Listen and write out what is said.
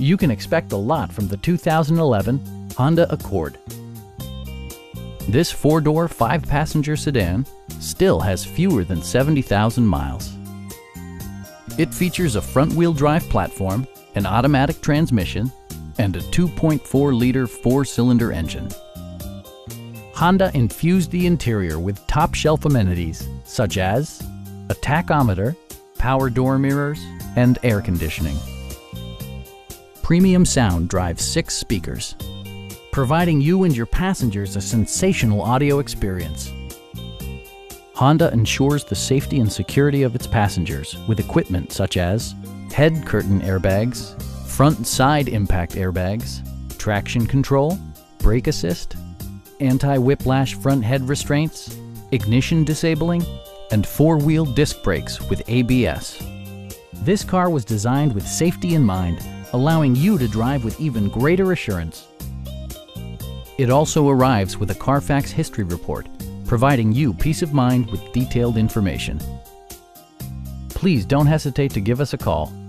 You can expect a lot from the 2011 Honda Accord. This four-door, five-passenger sedan still has fewer than 70,000 miles. It features a front-wheel drive platform, an automatic transmission, and a 2.4-liter four-cylinder engine. Honda infused the interior with top-shelf amenities such as a tachometer, power door mirrors, and air conditioning. Premium sound drives 6 speakers, providing you and your passengers a sensational audio experience. Honda ensures the safety and security of its passengers with equipment such as head curtain airbags, front and side impact airbags, traction control, brake assist, anti-whiplash front head restraints, ignition disabling, and four-wheel disc brakes with ABS. This car was designed with safety in mind, allowing you to drive with even greater assurance. It also arrives with a Carfax history report, providing you peace of mind with detailed information. Please don't hesitate to give us a call.